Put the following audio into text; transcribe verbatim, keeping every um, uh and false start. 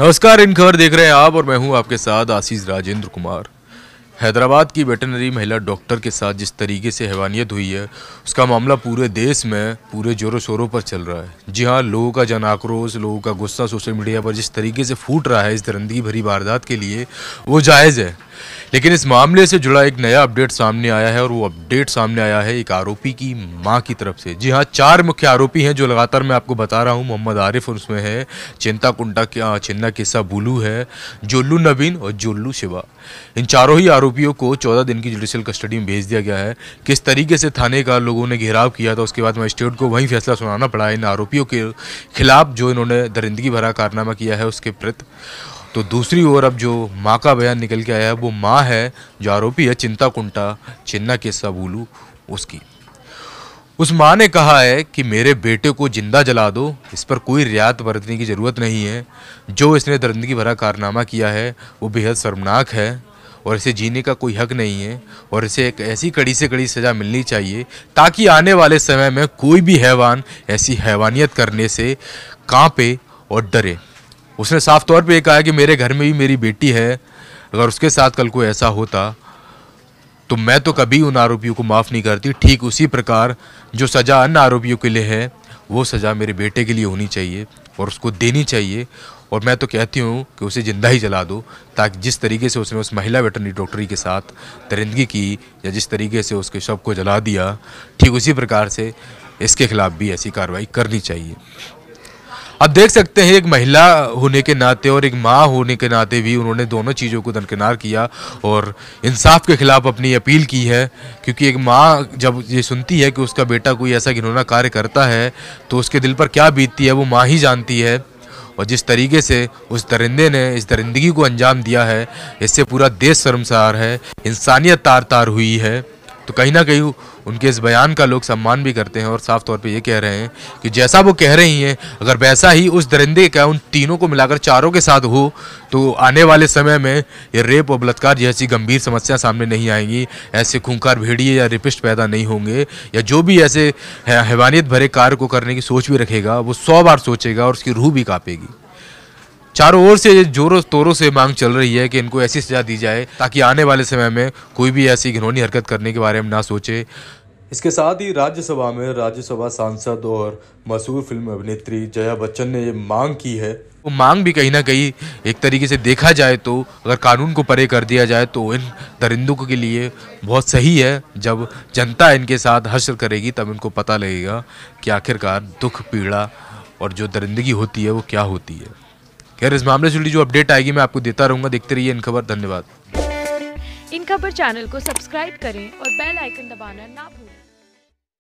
नमस्कार, इन खबर देख रहे हैं आप और मैं हूं आपके साथ आशीष राजेंद्र कुमार। हैदराबाद की वेटनरी महिला डॉक्टर के साथ जिस तरीके से हैवानियत हुई है, उसका मामला पूरे देश में पूरे जोरों शोरों पर चल रहा है। जी हाँ, लोगों का जन आक्रोश, लोगों का गुस्सा सोशल मीडिया पर जिस तरीके से फूट रहा है इस दरिंदगी भरी वारदात के लिए, वो जायज़ है। लेकिन इस मामले से जुड़ा एक नया अपडेट सामने आया है और वो अपडेट सामने आया है एक आरोपी की मां की तरफ से। जी हाँ, चार मुख्य आरोपी हैं जो लगातार मैं आपको बता रहा हूँ। मोहम्मद आरिफ उसमें है, चिंता कुंटा के चिन्ना केसा बुलू है, जोल्लू नबीन और जोल्लू शिवा। इन चारों ही आरोपियों को चौदह दिन की जुडिशियल कस्टडी में भेज दिया गया है। किस तरीके से थाने का लोगों ने घेराव किया था, उसके बाद मजिस्ट्रेट को वहीं फैसला सुनाना पड़ा इन आरोपियों के खिलाफ जो इन्होंने दरिंदगी भरा कारनामा किया है उसके प्रति। तो दूसरी ओर अब जो माँ का बयान निकल के आया है, वो माँ है जो आरोपी है चिंता कुंटा चिन्ना केसा बुलू उसकी। उस माँ ने कहा है कि मेरे बेटे को जिंदा जला दो, इस पर कोई रियायत बरतने की ज़रूरत नहीं है। जो इसने दरिंदगी भरा कारनामा किया है वो बेहद शर्मनाक है और इसे जीने का कोई हक नहीं है और इसे एक ऐसी कड़ी से कड़ी सज़ा मिलनी चाहिए ताकि आने वाले समय में कोई भी हैवान ऐसी हैवानियत करने से काँपे और डरे। उसने साफ तौर पे कहा कि मेरे घर में भी मेरी बेटी है, अगर उसके साथ कल कोई ऐसा होता तो मैं तो कभी उन आरोपियों को माफ़ नहीं करती। ठीक उसी प्रकार जो सज़ा अन्य आरोपियों के लिए है वो सज़ा मेरे बेटे के लिए होनी चाहिए और उसको देनी चाहिए। और मैं तो कहती हूँ कि उसे ज़िंदा ही जला दो, ताकि जिस तरीके से उसने उस महिला वेटरनरी डॉक्टरी के साथ दरिंदगी की या जिस तरीके से उसके शव को जला दिया, ठीक उसी प्रकार से इसके खिलाफ भी ऐसी कार्रवाई करनी चाहिए। अब देख सकते हैं, एक महिला होने के नाते और एक माँ होने के नाते भी उन्होंने दोनों चीज़ों को दरकिनार किया और इंसाफ के खिलाफ अपनी अपील की है। क्योंकि एक माँ जब ये सुनती है कि उसका बेटा कोई ऐसा घिनौना कार्य करता है तो उसके दिल पर क्या बीतती है वो माँ ही जानती है। और जिस तरीके से उस दरिंदे ने इस दरिंदगी को अंजाम दिया है, इससे पूरा देश शर्मसार है, इंसानियत तार तार हुई है। तो कहीं ना कहीं उनके इस बयान का लोग सम्मान भी करते हैं और साफ तौर पे ये कह रहे हैं कि जैसा वो कह रही हैं अगर वैसा ही उस दरिंदे का उन तीनों को मिलाकर चारों के साथ हो तो आने वाले समय में ये रेप और बलात्कार जैसी गंभीर समस्याएं सामने नहीं आएंगी। ऐसे खूंखार भेड़िए या रेपिस्ट पैदा नहीं होंगे या जो भी ऐसे हैवानियत भरे कार्य को करने की सोच भी रखेगा वो सौ बार सोचेगा और उसकी रूह भी काँपेगी। चारों ओर से जोरों तोरों से मांग चल रही है कि इनको ऐसी सजा दी जाए ताकि आने वाले समय में कोई भी ऐसी घिनौनी हरकत करने के बारे में ना सोचे। इसके साथ ही राज्यसभा में राज्यसभा सांसद और मशहूर फिल्म अभिनेत्री जया बच्चन ने ये मांग की है। वो मांग भी कहीं ना कहीं एक तरीके से देखा जाए तो अगर कानून को परे कर दिया जाए तो इन दरिंदों के लिए बहुत सही है। जब जनता इनके साथ हश्र करेगी तब इनको पता लगेगा कि आखिरकार दुख पीड़ा और जो दरिंदगी होती है वो क्या होती है। खैर, इस मामले से जुड़ी जो अपडेट आएगी मैं आपको देता रहूंगा। देखते रहिए इन खबर। धन्यवाद। इन खबर चैनल को सब्सक्राइब करें और बेल आइकन दबाना ना भूलें।